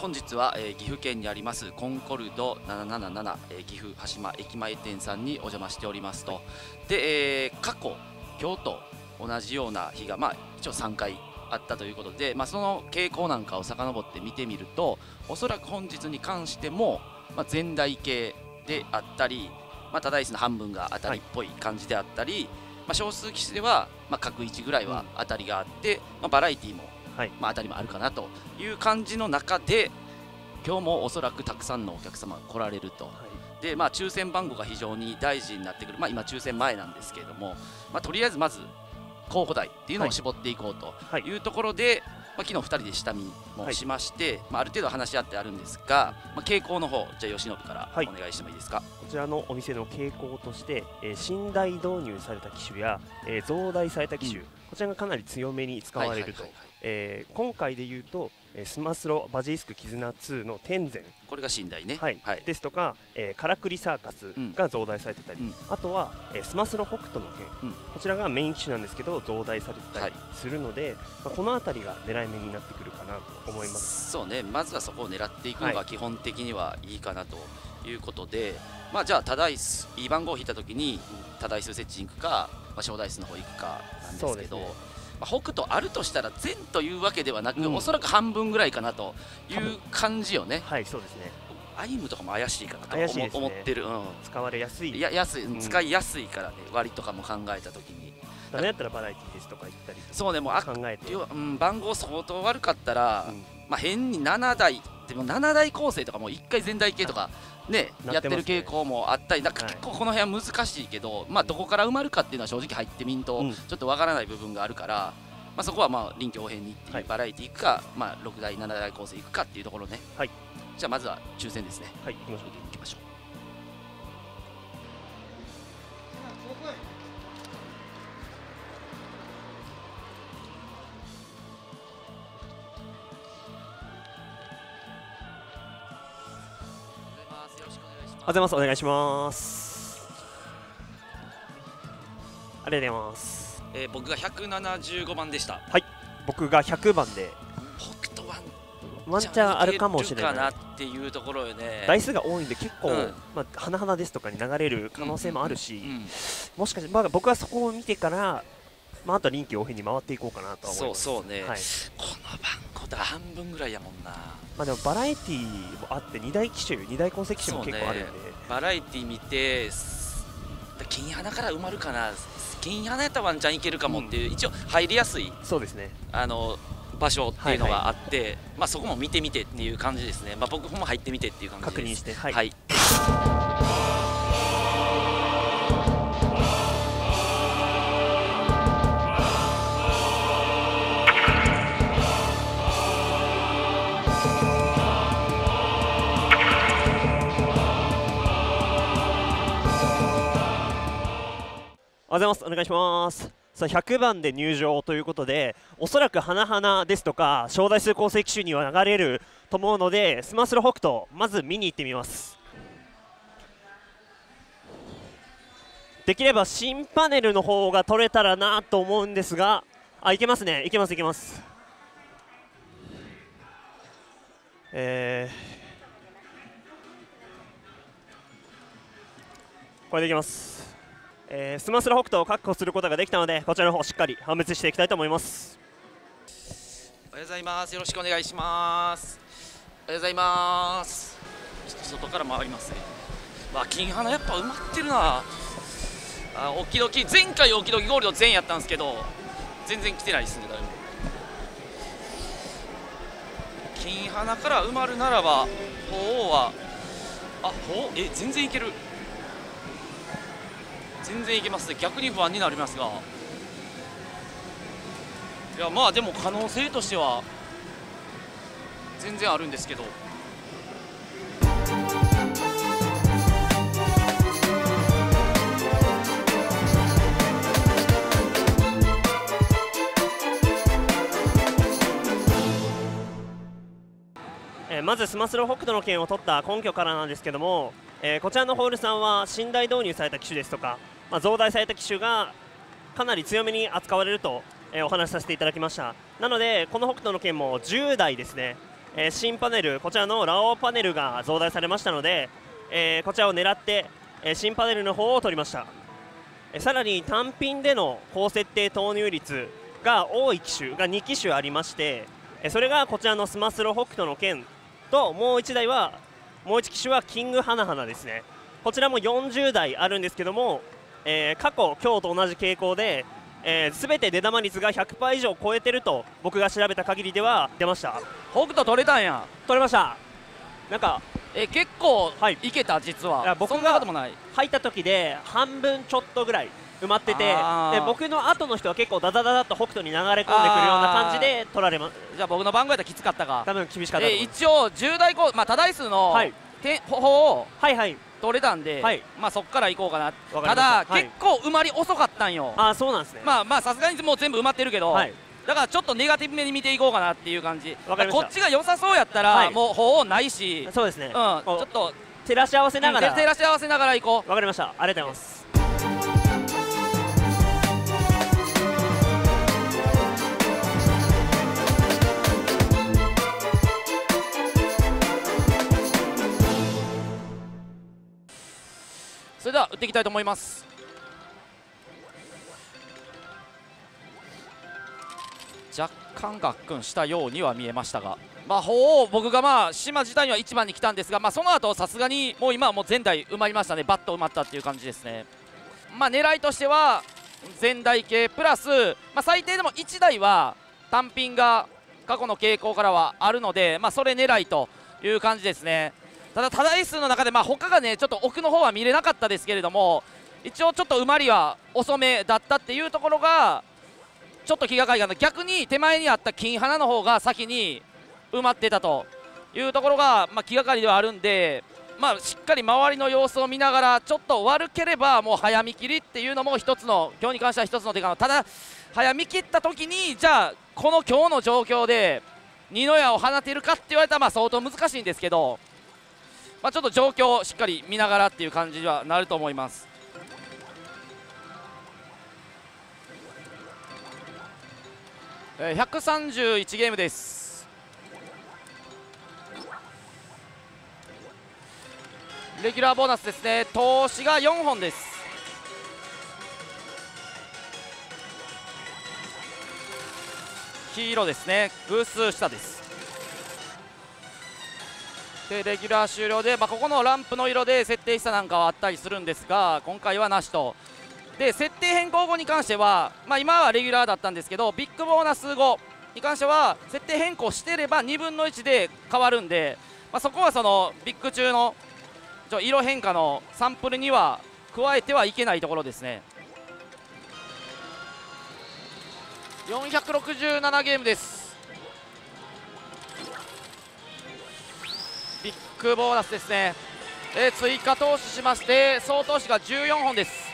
本日は岐阜県にありますコンコルド777岐阜羽島駅前店さんにお邪魔しておりますと。で、過去今日と同じような日が一応3回あったということで、その傾向なんかを遡って見てみると、おそらく本日に関しても前台形であったり、多台数の半分が当たりっぽい感じであったり、少数騎士では各1ぐらいは当たりがあって、バラエティーも当たりもあるかなという感じの中で、今日もおそらくたくさんのお客様が来られると、で抽選番号が非常に大事になってくる、今、抽選前なんですけれども、とりあえずまず候補台っていうのを絞っていこうというところで、昨日2人で下見もしまして、ある程度話し合ってあるんですが、傾向の方、じゃあ由伸からお願いしてもいいですか。こちらのお店の傾向として、新台導入された機種や、増台された機種、こちらがかなり強めに使われると。今回でいうとスマスロ、バジリスク、絆2の天然、これが寝台ね、ですとか、からくりサーカスが増大されてたり、あとはスマスロ北斗の剣、こちらがメイン機種なんですけど増大されてたりするので、この辺りが狙い目になってくるかなと思います。そうね、まずはそこを狙っていくのが基本的にはいいかなということで、じゃあ多台数いい番号を引いた時に多台数設置に行くか小台数の方行くかなんですけど、北斗あるとしたら全というわけではなく、おそらく半分ぐらいかなという感じよね。はい、そうですね。アイムとかも怪しいかなと思ってる。使われやすい。いや、安い、使いやすいからね、割とかも考えたときに。何やったらバラエティですとか言ったり。そうね、もう考えて。番号相当悪かったら、変に7台でも7台構成とかも1回全台形とかねやってる傾向もあったり、結構この辺は難しいけど、どこから埋まるかっていうのは正直入ってみんとちょっとわからない部分があるから、そこは臨機応変にっていう、バラエティーいくか6台7台構成いくかっていうところね。じゃあまずは抽選ですね。はい、行きましょう。おはようございます。お願いします。ありがとうございます。僕が175番でした。はい、僕が100番で、北斗ワンチャンあるかもしれないなっていうところよね。台数が多いんで結構、花々ですとかに流れる可能性もあるし、もしかして僕はそこを見てからあとは臨機応変に回っていこうかなとは思います。そうね、この番号だ半分ぐらいやもんな。でもバラエティーもあって2大機種2大構成機種も結構あるんで、バラエティー見て金花から埋まるかな、金花やったらワンチャンいけるかもっていう、一応入りやすい場所っていうのがあって、そこも見てみてっていう感じですね。僕も入ってみてっていう感じで確認して。はいおはようございます。お願いします。さあ100番で入場ということで、おそらく花々ですとか小台数構成機種には流れると思うので、スマスロ北斗まず見に行ってみます。できれば新パネルの方が取れたらなと思うんですが、いけますね。いけます。これでいきます。スマスロ北斗を確保することができたので、こちらの方しっかり判別していきたいと思います。おはようございます。よろしくお願いします。おはようございます。ちょっと外から回りますね。金花やっぱ埋まってるな。オキドキ、前回オキドキゴールド全やったんですけど全然来てないですね。誰も金花から埋まるならば鳳凰は全然いける、全然いけますね。逆に不安になりますが、いやでも可能性としては全然あるんですけど。まずスマスロ北斗の拳を取った根拠からなんですけども、こちらのホールさんは信頼導入された機種ですとか、増大された機種がかなり強めに扱われると、お話しさせていただきました。なのでこの北斗の拳も10台ですね、新パネル、こちらのラオウパネルが増大されましたので、こちらを狙って新パネルの方を取りました。さらに単品での高設定投入率が多い機種が2機種ありまして、それがこちらのスマスロ北斗の拳ともう1機種はキングハナハナですね。こちらも40台あるんですけども、過去、今日と同じ傾向で、全て出玉率が 100% 以上超えてると僕が調べた限りでは出ました。北斗取れたんや。取れました。なんか結構いけた。実は僕が入った時で半分ちょっとぐらい埋まってて、で僕の後の人は結構ダダダダっと北斗に流れ込んでくるような感じで取られます。じゃあ僕の番号やったらきつかったか、多分厳しかった。一応10台高、多台数の方を取れたんで、そこから行こうかな。ただ結構埋まり遅かったんよ。そうなんですね。さすがにもう全部埋まってるけど、だからちょっとネガティブ目に見ていこうかなっていう感じ。こっちが良さそうやったらもう方ないし、そうですね、ちょっと照らし合わせながら行こう。わかりました。ありがとうございます。それでは打っていきたいと思います。若干がっくんしたようには見えましたが、ほう僕が島自体には1番に来たんですが、その後さすがにもう今はもう全台埋まりましたね。バッと埋まったっていう感じですね。狙いとしては全台系プラス、最低でも1台は単品が過去の傾向からはあるので、それ狙いという感じですね。ただ多台数の中で他がねちょっと奥の方は見れなかったですけれども、一応ちょっと埋まりは遅めだったっていうところがちょっと気がかりかな。逆に手前にあった金花の方が先に埋まってたというところが気がかりではあるんで、しっかり周りの様子を見ながら、ちょっと悪ければもう早見切りっていうのも一つの今日に関しては一つの手かな。ただ早見切った時にじゃあこの今日の状況で二の矢を放てるかって言われたら相当難しいんですけど、ちょっと状況をしっかり見ながらっていう感じにはなると思います。131ゲームです。レギュラーボーナスですね。投資が4本です。黄色ですね、偶数下です。でレギュラー終了で、ここのランプの色で設定したなんかはあったりするんですが、今回はなしと。で設定変更後に関しては、今はレギュラーだったんですけどビッグボーナス後に関しては設定変更していれば2分の1で変わるんで、そこはそのビッグ中の色変化のサンプルには加えてはいけないところですね。467ゲームです。ビッグボーナスですね。追加投資しまして総投資が14本です。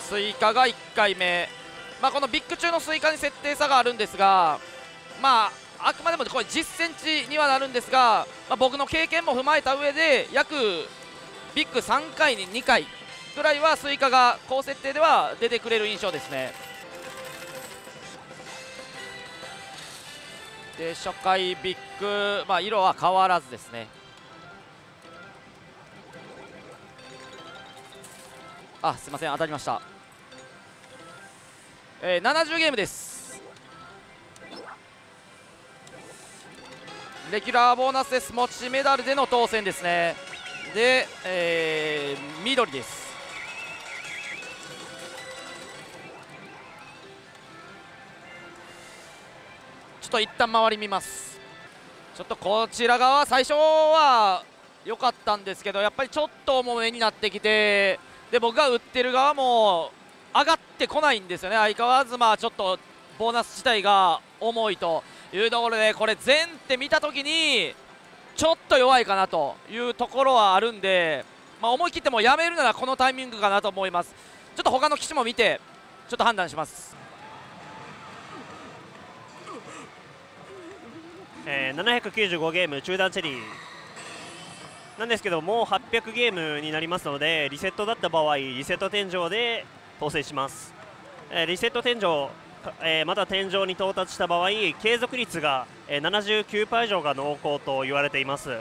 スイカが1回目、このビッグ中のスイカに設定差があるんですが、あくまでもこれ10センチにはなるんですが、僕の経験も踏まえた上で約ビッグ3回に2回ぐらいはスイカが高設定では出てくれる印象ですね。で初回ビッグ、色は変わらずですね。すいません、当たりました。70ゲームです。レギュラーボーナスです。持ちメダルでの当選ですね。で、緑です。ちょっと一旦周り見ます。ちょっとこちら側最初は良かったんですけど、やっぱりちょっと重めになってきて、で僕が打ってる側も上がってこないんですよね。相変わらずちょっとボーナス自体が重いというところで、これ全って見た時にちょっと弱いかなというところはあるんで、思い切ってもやめるならこのタイミングかなと思います。ちょっと他の棋士も見てちょっと判断します。795ゲーム中断チェリーなんですけど、もう800ゲームになりますので、リセットだった場合リセット天井で統制します。リセット天井、また天井に到達した場合、継続率が 79% 以上が濃厚と言われています。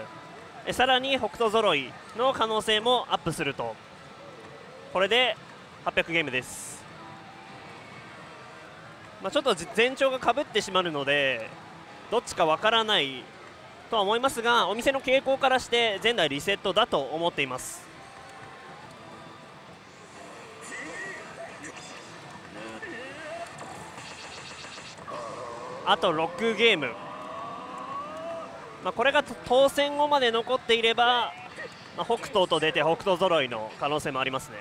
さらに北斗揃いの可能性もアップすると、これで800ゲームです。ちょっと前兆がかぶってしまうのでどっちかわからないとは思いますが、お店の傾向からして前代リセットだと思っています。あと6ゲーム、これが当選後まで残っていれば、北東と出て北東揃いの可能性もありますね。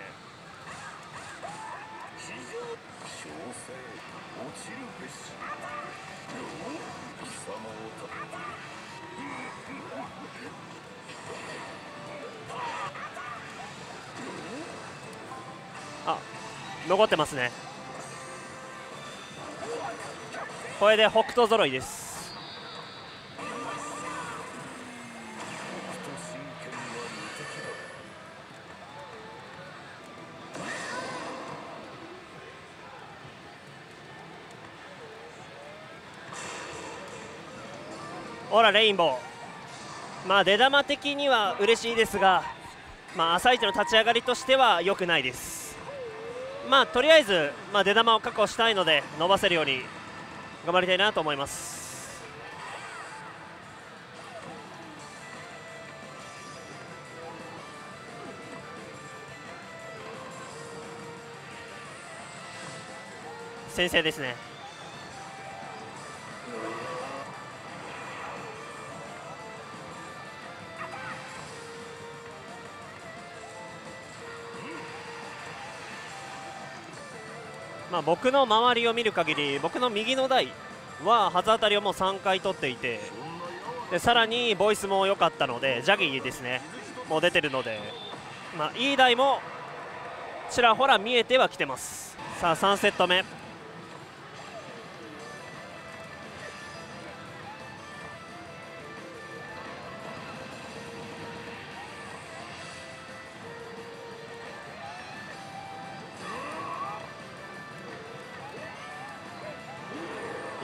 あ、残ってますね。これで北東揃いです。ほらレインボー、出玉的には嬉しいですが、朝一の立ち上がりとしては良くないです。とりあえず、出玉を確保したいので伸ばせるように頑張りたいなと思います。先制ですね。僕の周りを見る限り、僕の右の台は初当たりをもう3回取っていて、さらにボイスも良かったので、ジャギーですね、もう出てるので、いい台もちらほら見えてはきてます。さあ3セット目、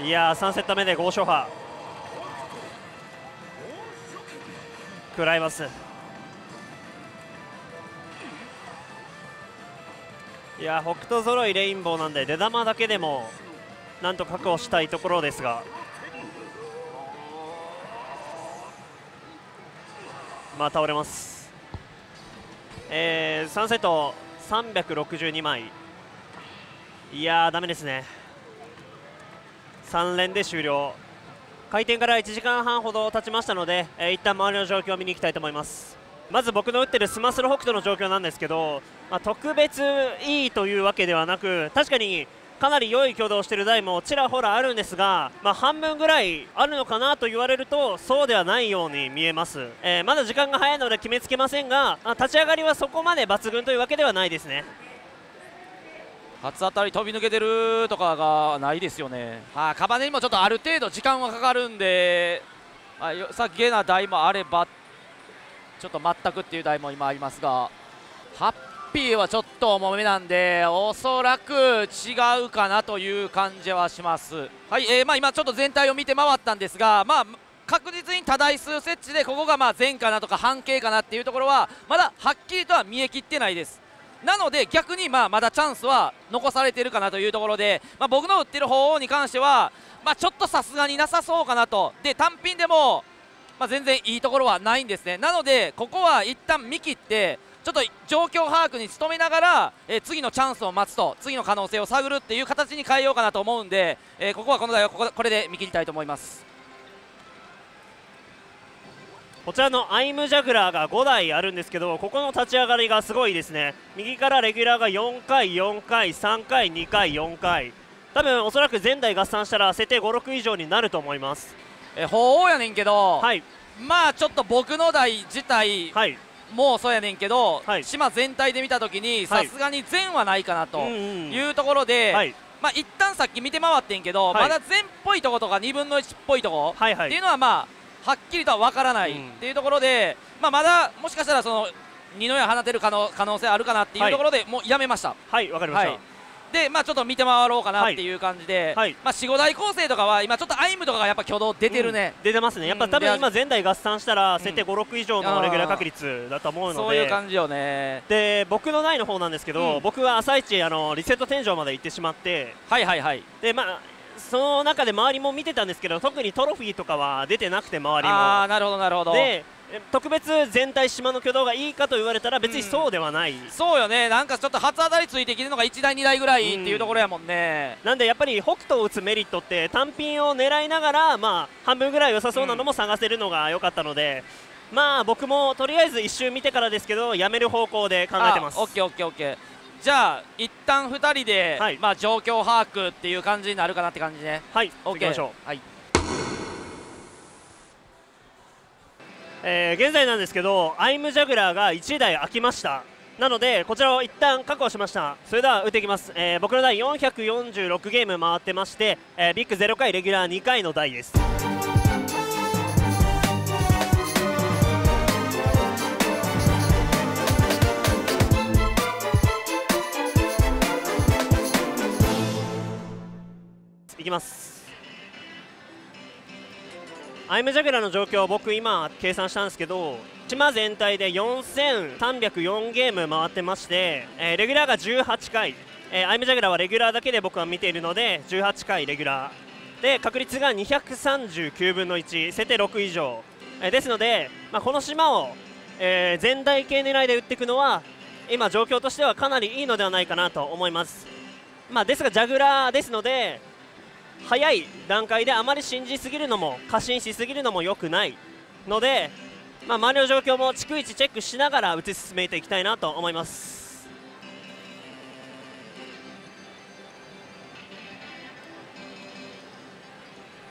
いやー3セット目で5勝破食らいます。いや北斗揃いレインボーなんで、出玉だけでもなんと確保したいところですが、倒れます。3セット362枚、いやーダメですね。3連で終了。開店から1時間半ほど経ちましたので、一旦周りの状況を見に行きたいと思います。まず僕の打ってるスマスル北斗の状況なんですけど、特別いいというわけではなく、確かにかなり良い挙動をしている台もちらほらあるんですが、半分ぐらいあるのかなと言われるとそうではないように見えます。まだ時間が早いので決めつけませんが、立ち上がりはそこまで抜群というわけではないですね。初当たり飛び抜けてるとかがないですよね。カバネにもちょっとある程度時間はかかるんで、さっきな台もあればちょっと全くっていう台も今ありますが、ハッピーはちょっと重めなんでおそらく違うかなという感じはします。今ちょっと全体を見て回ったんですが、確実に多台数設置で、ここが前かなとか半径かなっていうところはまだはっきりとは見えきってないです。なので逆にまだチャンスは残されているかなというところで、僕の打っている方に関してはちょっとさすがになさそうかなと。で単品でも全然いいところはないんですね。なのでここは一旦見切ってちょっと状況把握に努めながら、次のチャンスを待つと、次の可能性を探るっていう形に変えようかなと思うんで、ここはこの台はこれで見切りたいと思います。こちらのアイムジャグラーが5台あるんですけど、ここの立ち上がりがすごいですね。右からレギュラーが4回、4回、3回、2回、4回、多分おそらく前台合算したら設定5、6以上になると思います。鳳凰やねんけど、ちょっと僕の台自体、もうそうやねんけど、島全体で見たときにさすがに前はないかなというところで、まあ一旦さっき見て回ってんけど、はい、まだ全っぽいとことか2分の1っぽいとこっていうのはまあはっきりとは分からないっていうところで、まあまだもしかしたらその二の矢放てる可能性あるかなっていうところで、はい、もうやめました。はい、わかりました、はい、でまあちょっと見て回ろうかなっていう感じで、はいはい、まあ4、5台構成とかは今ちょっとアイムとかがやっぱ挙動出てるね、出てますね。やっぱ多分今前代合算したら設定5、6以上のレギュラー確率だと思うので、そういう感じよね。で僕の台の方なんですけど、僕は朝一リセット天井まで行ってしまって、はいはいはい、でまあその中で周りも見てたんですけど、特にトロフィーとかは出てなくて、周りもああなるほどなるほど。で特別全体島の挙動がいいかと言われたら別にそうではない、うん、そうよね。なんかちょっと初当たりついてきてるのが1台2台ぐらいっていうところやもんね、なんでやっぱり北斗を打つメリットって単品を狙いながら、まあ半分ぐらい良さそうなのも探せるのが良かったので、うん、まあ僕もとりあえず1周見てからですけどやめる方向で考えてます。オッケーオッケーオッケー。じゃあ一旦2人で、はい、まあ状況把握っていう感じになるかなって感じね。はい、オッケー。行きましょう。はい、現在なんですけどアイムジャグラーが1台空きました。なのでこちらを一旦確保しました。それでは打っていきます。僕の台446ゲーム回ってまして、ビッグ0回レギュラー2回の台です。いきます。アイムジャグラーの状況を僕今計算したんですけど、島全体で4304ゲーム回ってまして、レギュラーが18回、アイムジャグラーはレギュラーだけで僕は見ているので18回レギュラーで確率が239分の1、設定6以上、ですので、まあ、この島を、全体系狙いで打っていくのは今状況としてはかなりいいのではないかなと思います。まあ、ですがジャグラーですので早い段階であまり信じすぎるのも過信しすぎるのも良くないので、まあ、周りの状況も逐一チェックしながら打ち進めていきたいなと思います。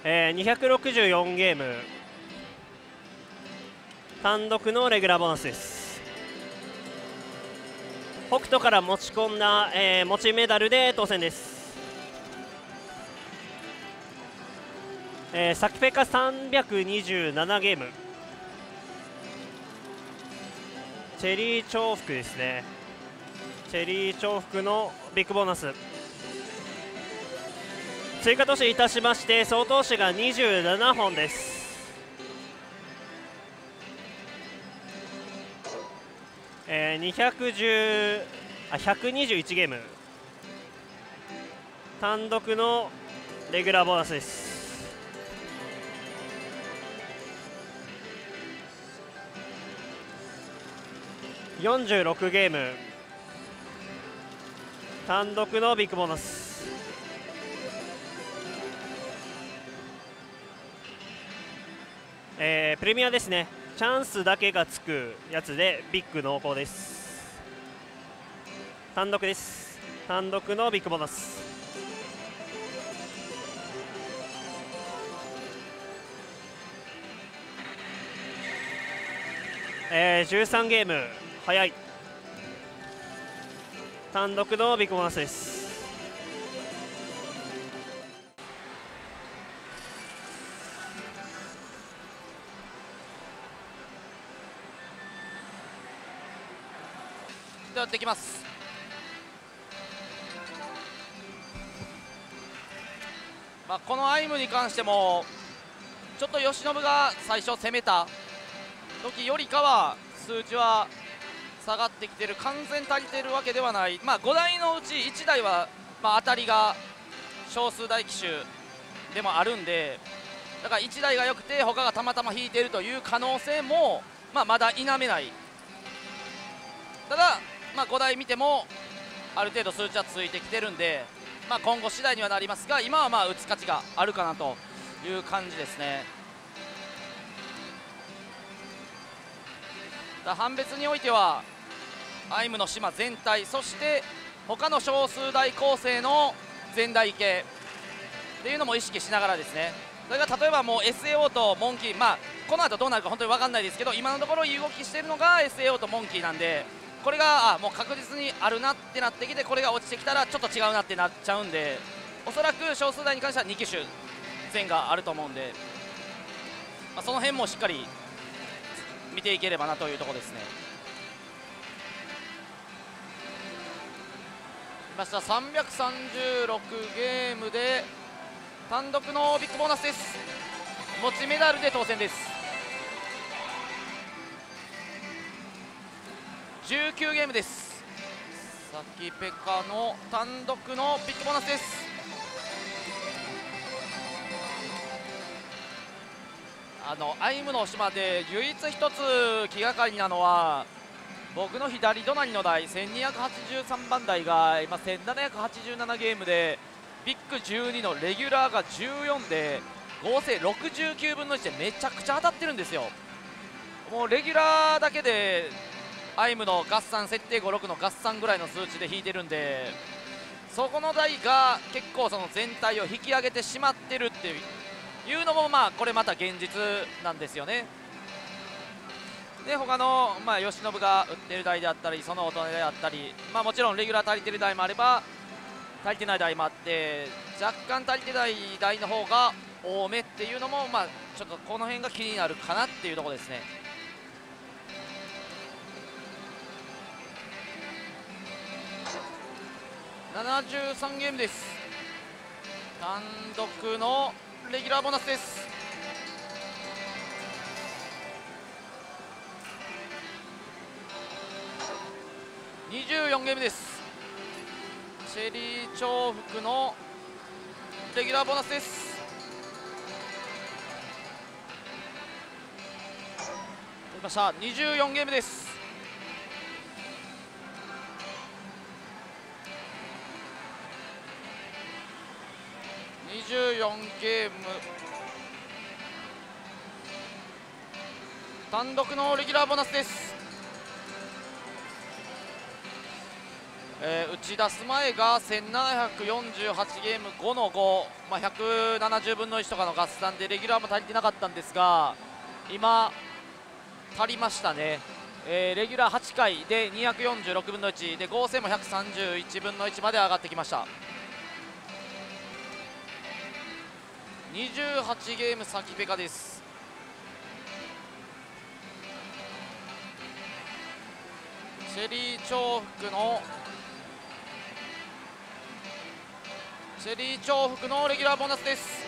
264ゲーム単独のレギュラーボーナスです。北斗から持ち込んだ、持ちメダルで当選です。サキペカ327ゲーム、チェリー重複ですね。チェリー重複のビッグボーナス追加投資いたしまして、総投資が27本です。121ゲーム単独のレギュラーボーナスです。46ゲーム単独のビッグボーナス、プレミアですね。チャンスだけがつくやつでビッグ濃厚です。単独です。単独のビッグボーナス、13ゲーム早い単独のビッグボーナスです。では打ってきます。まあ、このアイムに関してもちょっと由伸が最初攻めた時よりかは数値は下がってきてる、完全足りてるわけではない。まあ、5台のうち1台は、まあ、当たりが少数台機種でもあるんで、だから1台が良くて他がたまたま引いてるという可能性も、まあ、まだ否めない。ただ、まあ、5台見てもある程度数値はついてきてるんで、まあ、今後次第にはなりますが、今はまあ打つ価値があるかなという感じですね。判別においてはアイムの島全体、そして他の少数台構成の全台系っていうのも意識しながらですね。それが例えばもう SAO とモンキー、まあこの後どうなるか本当に分かんないですけど、今のところ動きしているのが SAO とモンキーなんで、これがもう確実にあるなってなってきて、これが落ちてきたらちょっと違うなってなっちゃうんで、おそらく少数台に関しては2機種前があると思うんで、まあ、その辺もしっかり見ていければなというところですね。ました336ゲームで単独のビッグボーナスです。持ちメダルで当選です。19ゲームです。さきぺかの単独のビッグボーナスです。アイムの島で唯一一つ気がかりなのは、僕の左隣の台1283番台が今1787ゲームでビッグ12のレギュラーが14で合成69分の1でめちゃくちゃ当たってるんですよ。もうレギュラーだけでアイムの合算設定56の合算ぐらいの数値で引いてるんで、そこの台が結構その全体を引き上げてしまってるっていうのも、まあこれまた現実なんですよね。で他のまあ由伸が打ってる台であったり、その大人であったり、まあもちろんレギュラー足りてる台もあれば足りてない台もあって、若干足りてない台の方が多めっていうのも、まあちょっとこの辺が気になるかなっていうところですね。73ゲームです。単独のレギュラーボーナスです。24ゲームです。チェリー重複のレギュラーボーナスです。取りました。24ゲームです。24ゲーム単独のレギュラーボーナスです。打ち出す前が1748ゲーム5の5、まあ、170分の1とかの合算でレギュラーも足りてなかったんですが、今足りましたね。レギュラー8回で246分の1で合成も131分の1まで上がってきました。28ゲームさきぺかです。チェリー重複のレギュラーボーナスです。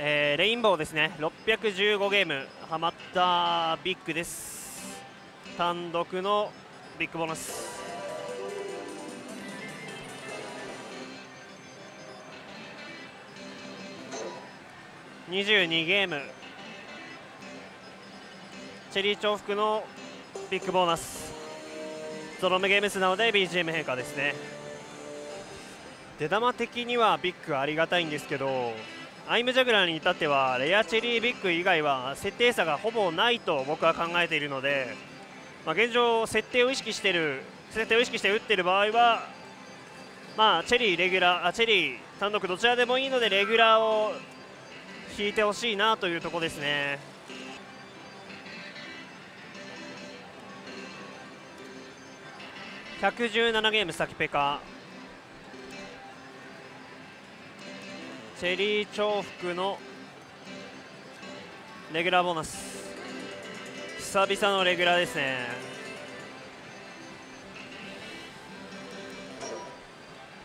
レインボーですね。615ゲームはまったビッグです。単独のビッグボーナス。22ゲームチェリー重複のビッグボーナス。ゾロ目ゲーム数なので BGM 変化ですね。出玉的にはビッグありがたいんですけど、アイムジャグラーに至ってはレアチェリービッグ以外は設定差がほぼないと僕は考えているので、まあ現状設定を意識して打ってる場合は、まあチェリー単独どちらでもいいのでレギュラーを引いてほしいなというところですね。117ゲームさきぺか。チェリー重複のレギュラーボーナス。久々のレギュラーですね。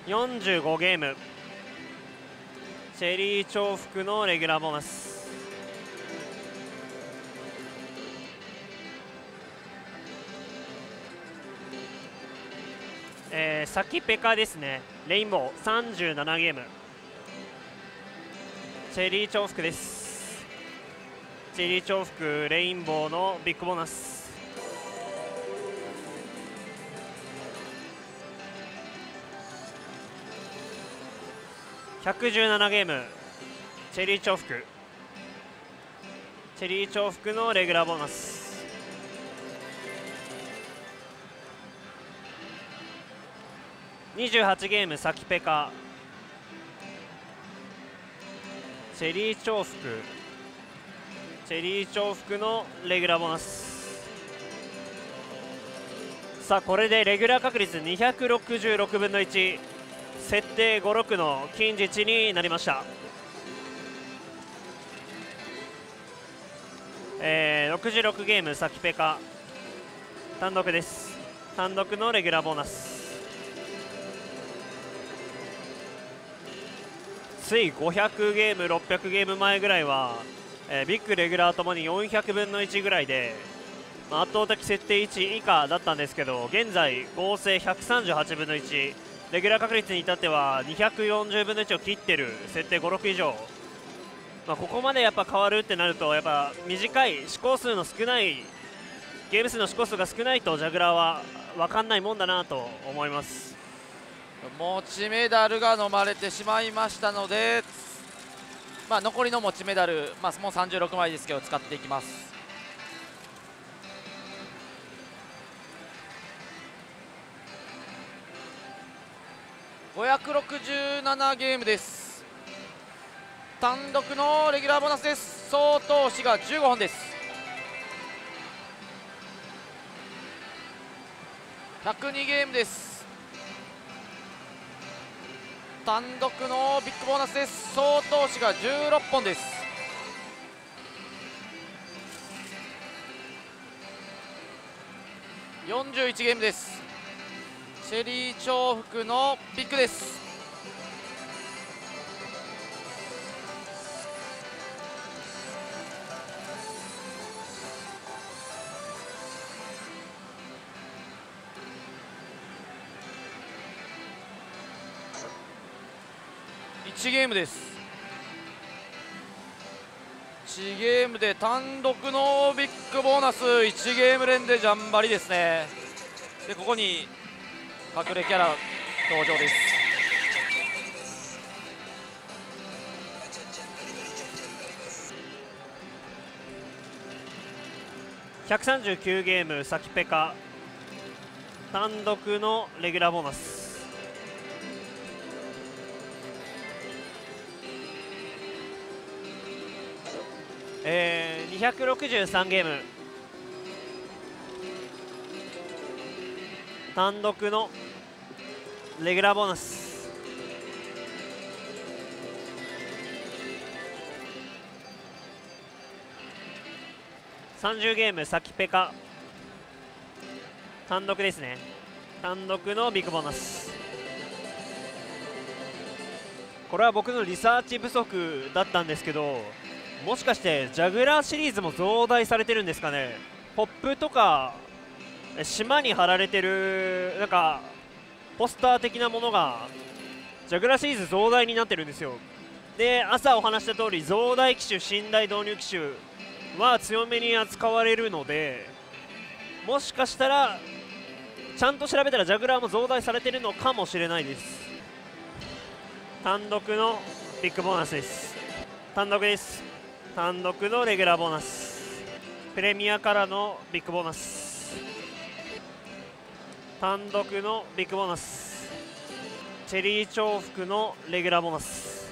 45ゲームチェリー重複のレギュラーボーナス。さきぺかですね。レインボー37ゲームチェリー重複です。チェリー重複レインボーのビッグボーナス。117ゲームチェリー重複のレギュラーボーナス。28ゲームさきぺかチェリー重複のレギュラーボーナス。さあこれでレギュラー確率266分の1、設定5、6の近似値になりました。66ゲーム先ペカ単独です。単独のレギュラーボーナスつい500ゲーム600ゲーム前ぐらいは、ビッグレギュラーともに400分の1ぐらいで、まあ、圧倒的設定1以下だったんですけど、現在合成138分の1、レギュラー確率に至っては240分の1を切ってる設定5、6以上、まあ、ここまでやっぱ変わるってなると、やっぱ短い試行数の少ないゲーム数の試行数が少ないとジャグラーは分かんないもんだなと思います。持ちメダルが飲まれてしまいましたので、まあ、残りの持ちメダル、まあ、もう36枚ですけど使っていきます。567ゲームです。単独のレギュラーボーナスです。総投資が15本です。102ゲームです。単独のビッグボーナスです。総投資が16本です。41ゲームです。シェリー重複のビッグです。1ゲームです。1ゲームで単独のビッグボーナス、1ゲーム連でジャンバリですね。でここに隠れキャラ登場です。139ゲーム先ペカ単独のレギュラーボーナス、263ゲーム単独のレギュラーボーナス、30ゲーム先ペカ単独ですね。単独のビッグボーナス、これは僕のリサーチ不足だったんですけど、もしかしてジャグラーシリーズも増大されてるんですかね。ポップとか島に貼られてるなんかポスター的なものがジャグラーシリーズ増大になってるんですよ。で朝お話した通り増大機種信頼導入機種は強めに扱われるので、もしかしたらちゃんと調べたらジャグラーも増大されてるのかもしれないです。単独のビッグボーナスです。単独です。単独のレギュラーボーナス、プレミアからのビッグボーナス、単独のビッグボーナス、チェリー重複のレギュラーボーナス、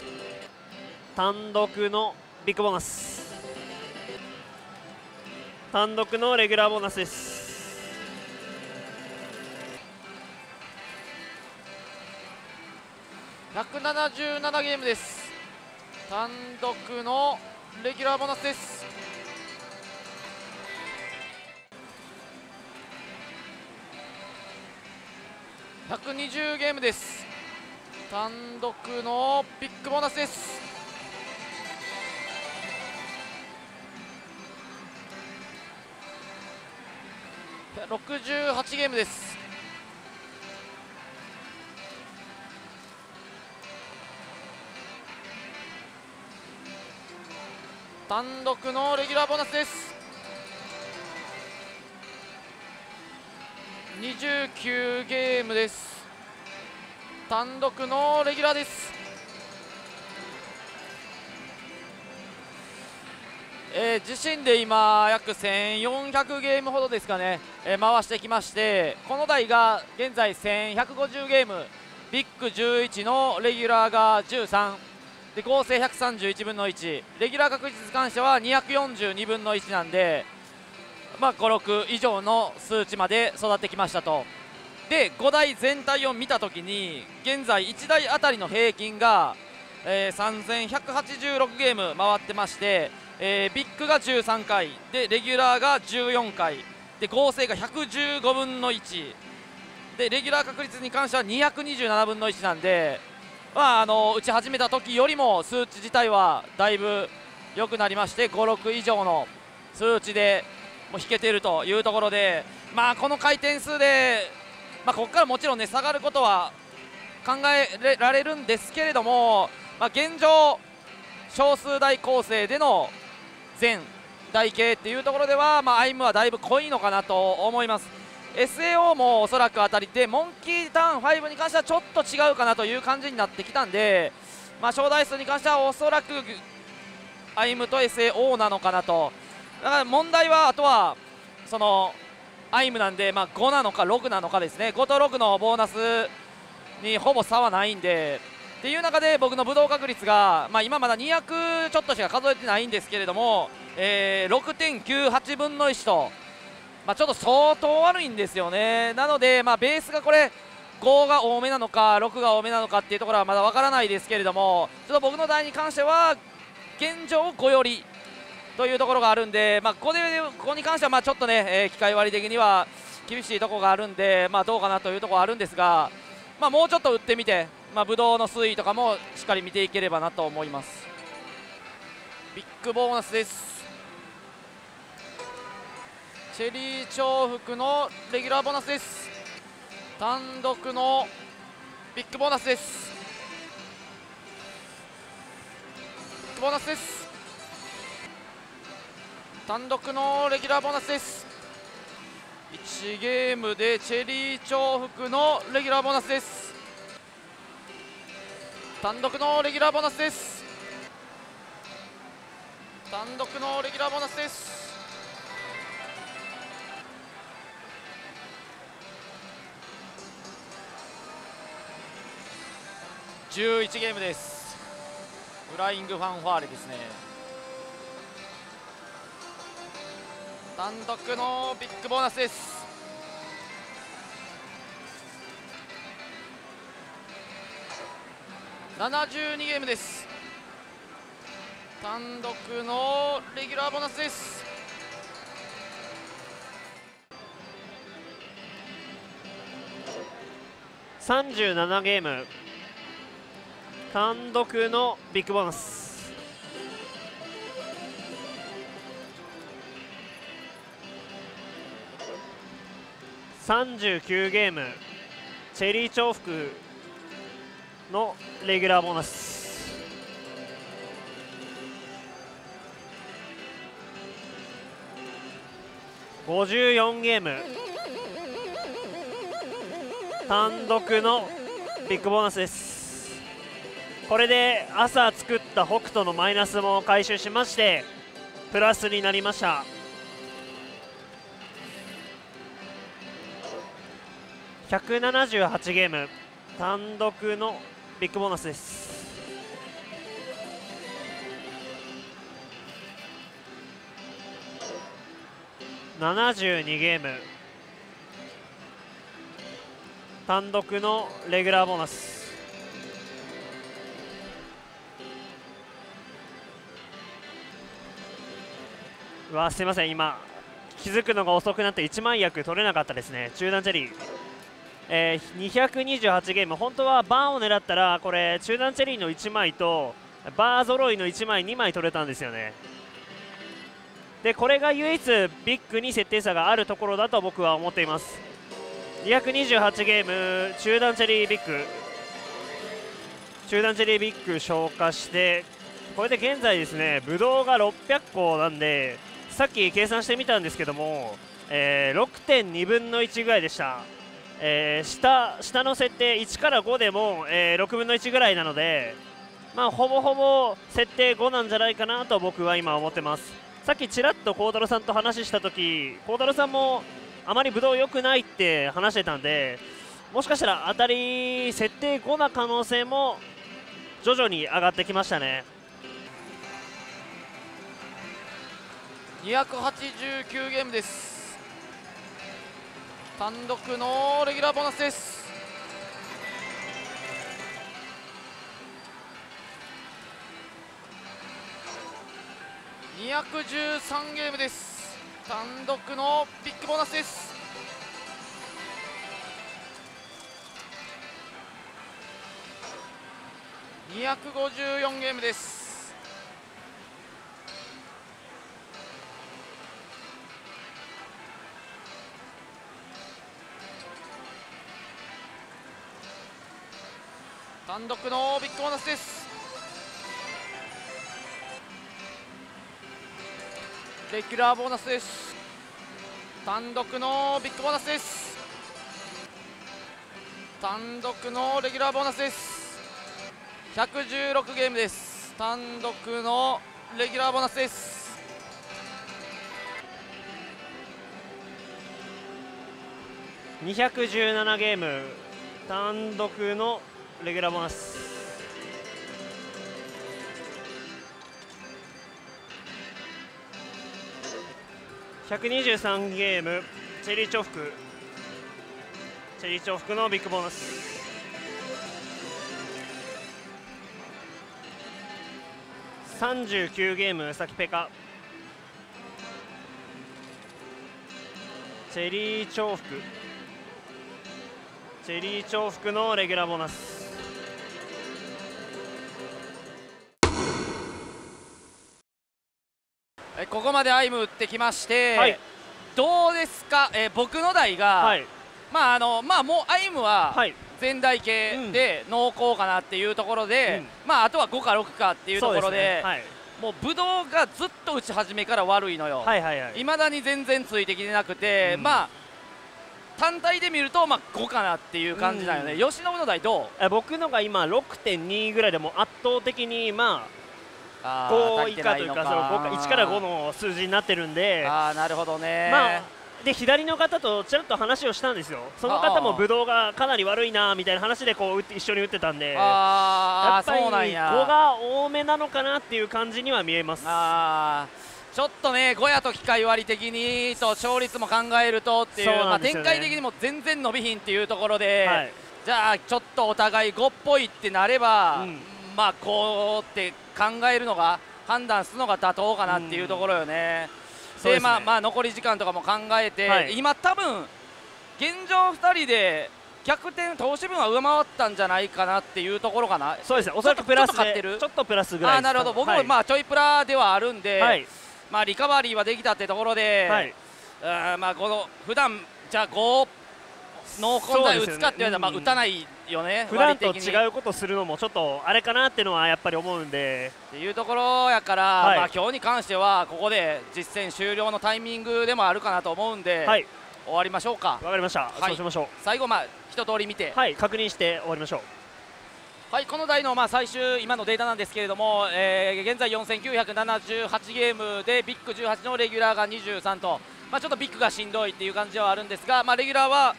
単独のビッグボーナス、単独のレギュラーボーナスです。177ゲームです。単独のレギュラーボーナスです。120ゲームです。単独のビッグボーナスです。68ゲームです。単独のレギュラーボーナスです。29ゲームです。単独のレギュラーです。自身で今約1400ゲームほどですかね、回してきまして、この台が現在1150ゲーム、ビッグ11のレギュラーが13で合成131分の1、レギュラー確率に関しては242分の1なんで、56以上の数値まで育ってきましたと。で5台全体を見たときに現在1台あたりの平均が、3186ゲーム回ってまして、ビッグが13回でレギュラーが14回で合成が115分の1でレギュラー確率に関しては227分の1なんで、打ち始めた時よりも数値自体はだいぶ良くなりまして、56以上の数値でもう引けているというところで、この回転数で、ここからもちろん、下がることは考えられるんですけれども、現状、少数台構成での全台形っていうところでは、アイムはだいぶ濃いのかなと思います。SAO もおそらく当たりでモンキーターン5に関してはちょっと違うかなという感じになってきたんで、小台数に関してはおそらくアイムと SAO なのかなと。だから問題はあとはそのアイムなんで、5なのか6なのかですね。5と6のボーナスにほぼ差はないんでっていう中で、僕の武道確率が、今まだ200ちょっとしか数えてないんですけれども、6.98 分の1と。ちょっと相当悪いんですよね。なので、ベースがこれ5が多めなのか6が多めなのかっていうところはまだ分からないですけれども、ちょっと僕の台に関しては現状5よりというところがあるんで、ここに関してはちょっと機械割り的には厳しいところがあるんで、どうかなというところはあるんですが、もうちょっと打ってみて、ブドウの推移とかもしっかり見ていければなと思います。ビッグボーナスです。チェリー重複のレギュラーボーナスです。単独のビッグボーナスです。ビッグボーナスです。単独のレギュラーボーナスです。1ゲームでチェリー重複のレギュラーボーナスです。単独のレギュラーボーナスです。単独のレギュラーボーナスです。11ゲームです。フライングファンファーレですね。単独のビッグボーナスです。72ゲームです。単独のレギュラーボーナスです。37ゲーム単独のビッグボーナス。39ゲームチェリー重複のレギュラーボーナス。54ゲーム単独のビッグボーナスです。これで朝作った北斗のマイナスも回収しましてプラスになりました。178ゲーム単独のビッグボーナスです。72ゲーム単独のレギュラーボーナス。すいません、今気づくのが遅くなって1万役取れなかったですね。中段チェリー、228ゲーム、本当はバーを狙ったらこれ中段チェリーの1枚とバー揃いの1枚2枚取れたんですよね。でこれが唯一ビッグに設定差があるところだと僕は思っています。228ゲーム中段チェリービッグ、中段チェリービッグ消化して、これで現在ですね、ブドウが600個なんで、さっき計算してみたんですけども、6.2 分の1ぐらいでした。下の設定1から5でも、6分の1ぐらいなので、ほぼほぼ設定5なんじゃないかなと僕は今思ってます。さっきちらっと孝太郎さんと話したとき、孝太郎さんもあまりブドウ良くないって話してたんで、もしかしたら当たり設定5な可能性も徐々に上がってきましたね。289ゲームです。単独のレギュラーボーナスです。213ゲームです。単独のビッグボーナスです。254ゲームです。単独のビッグボーナスです。レギュラーボーナスです。単独のビッグボーナスです。単独のレギュラーボーナスです。116ゲームです。単独のレギュラーボーナスです。217ゲーム単独のレギュラーボーナス。123ゲームチェリー重複のビッグボーナス。39ゲームサキペカチェリー重複のレギュラーボーナス。ここまでアイム打ってきまして、はい、どうですか、僕の台が、はい、もうアイムは、はい、全台形で濃厚かなっていうところで、あとは5か6かっていうところ で、はい、もうブドウがずっと打ち始めから悪いのよ。いまだに全然ついてきてなくて、単体で見ると5かなっていう感じなので、由伸の台どう？僕のが今 6.2 ぐらいでも圧倒的に5以下というか、1から5の数字になってるんで。なるほどね。で左の方とちらっと話をしたんですよ。その方もブドウがかなり悪いなみたいな話で一緒に打ってたんで、やっぱり5が多めなのかなっていう感じには見えます。ちょっとね、5やと機械割的にと勝率も考えるとっていう、展開的にも全然伸びひんっていうところで、はい、じゃあちょっとお互い5っぽいってなれば、5って考えるのが判断するのが妥当かなっていうところよね。で残り時間とかも考えて、はい、今、多分現状2人で逆転投手分は上回ったんじゃないかなっていうところかな。そうですね、おそらくプラスでちょっとプラスぐらい。なるほど、僕もちょいプラではあるんで、はい、リカバリーはできたってところで、はい、この普段じゃあ5の本来打つかって言われたら、打たないよね。普段と違うことするのもちょっとあれかなっていうのはやっぱり思うんでっていうところやから、今日に関してはここで実戦終了のタイミングでもあるかなと思うんで、はい、終わりましょうか。わかりました、そうしましょう。最後一通り見て、確認して終わりましょう。はい、この台の最終今のデータなんですけれども、現在4978ゲームでビッグ18のレギュラーが23と、ちょっとビッグがしんどいっていう感じではあるんですが、レギュラーは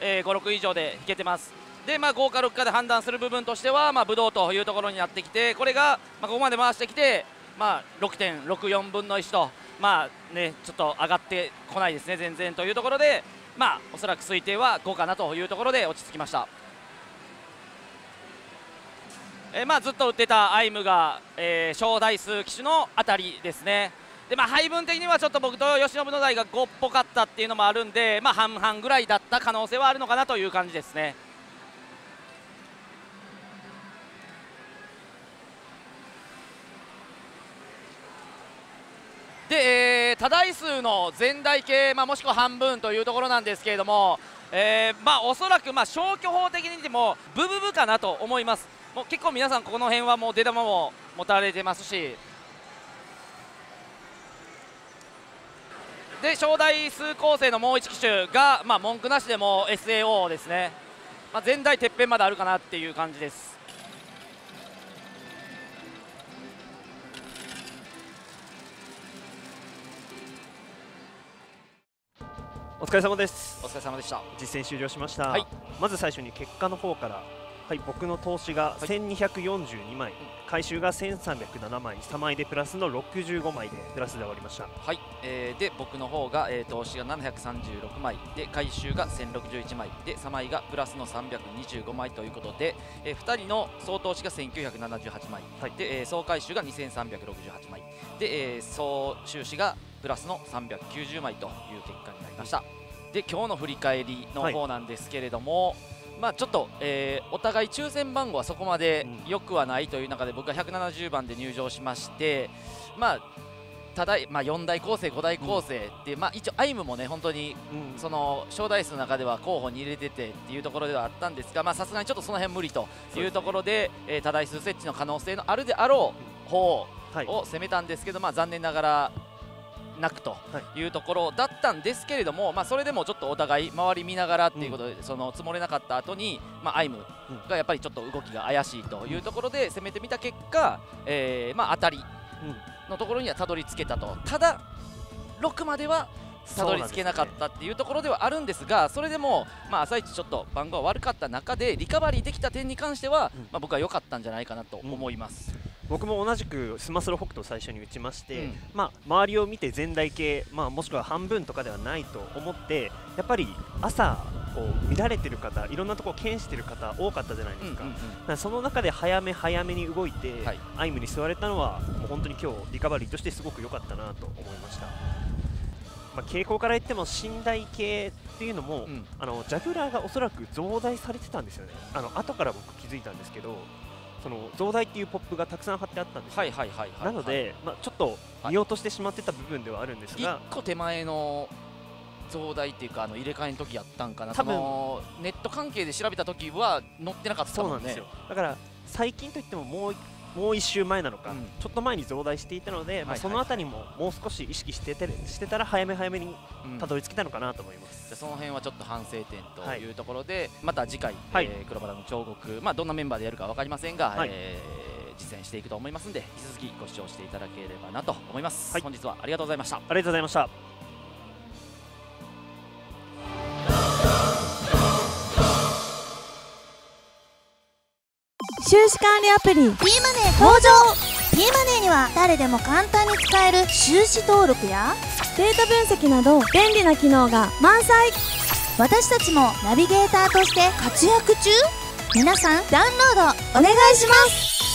5、6以上で引けてます。で、5か6かで判断する部分としては、ブドウというところになってきて、これが、ここまで回してきて、6.64 分の1と、ちょっと上がってこないですね、全然というところで、おそらく推定は5かなというところで落ち着きました。ずっと打ってたアイムが、小台数機種の当たりですね。で、配分的にはちょっと僕と由伸の台が5っぽかったっていうのもあるんで、半々ぐらいだった可能性はあるのかなという感じですね。で、多台数の全台形、もしくは半分というところなんですけれども、おそらく消去法的にでもブブブかなと思います。もう結構皆さんこの辺はもう出玉も持たれてますし、で小台数構成のもう1機種が、文句なしでも SAO ですね。全台てっぺんまであるかなっていう感じです。お疲れ様です。お疲れ様でした。実戦終了しました。まず最初に結果の方からはい、僕の投資が1242枚、回収が1307枚、3枚でプラスの65枚でプラスで終わりました。はい、で僕の方が、投資が736枚で回収が1061枚で3枚がプラスの325枚ということで、2人の総投資が1978枚、はい、で総回収が2368枚で、総収支がプラスの390枚という結果になりました。で今日の振り返りの方なんですけれども、はいまあちょっと、お互い抽選番号はそこまで良くはないという中で僕は170番で入場しまして、まあただまあ、4大構成、5大構成で、まあ、一応、アイムもね本当にその招待数の中では候補に入れててっていうところではあったんですが、さすがにちょっとその辺無理というところで、多大数設置の可能性のあるであろう方を攻めたんですけど、まあ、残念ながら。なくというところだったんですけれども、まあ、それでもちょっとお互い周り見ながらっていうことで、その積もれなかった後に、まあ、アイムがやっぱりちょっと動きが怪しいというところで攻めてみた結果、まあ当たりのところにはたどり着けたと。ただ6まではたどり着けなかったっていうところではあるんですが、それでも、まあ、朝一ちょっと番号が悪かった中でリカバリーできた点に関しては、まあ、僕は良かったんじゃないかなと思います。僕も同じくスマスロ北斗を最初に打ちまして、まあ、周りを見て全体系、まあ、もしくは半分とかではないと思ってやっぱり朝こう見られてる方いろんなところを検してる方多かったじゃないですか。だからその中で早め早めに動いて、はい、アイムに座れたのはもう本当に今日リカバリーとしてすごく良かったなと思いました。まあ、傾向から言っても信頼系っていうのも、ジャグラーがおそらく増大されてたんですよね。後から僕気づいたんですけどその増大っていうポップがたくさん貼ってあったんですよ。なので、まあ、ちょっと見落としてしまってた部分ではあるんですが、1個手前の増大っていうか入れ替えの時やったんかな。多分そのネット関係で調べた時は載ってなかったもんね。そうなんですよ。だから最近といってももう1週前なのか、ちょっと前に増大していたので、そのあたりももう少し意識してたら早め早めにたどり着けたのかなと思います。その辺はちょっと反省点というところで、また次回、黒バラの彫刻、まあ、どんなメンバーでやるか分かりませんが、実践していくと思いますので、引き続きご視聴していただければなと思います。本日はありがとうございました。ありがとうございました。収支管理アプリ Tマネー登場。 Tマネーには誰でも簡単に使える収支登録やデータ分析など便利な機能が満載。私たちもナビゲーターとして活躍中。皆さんダウンロードお願いします。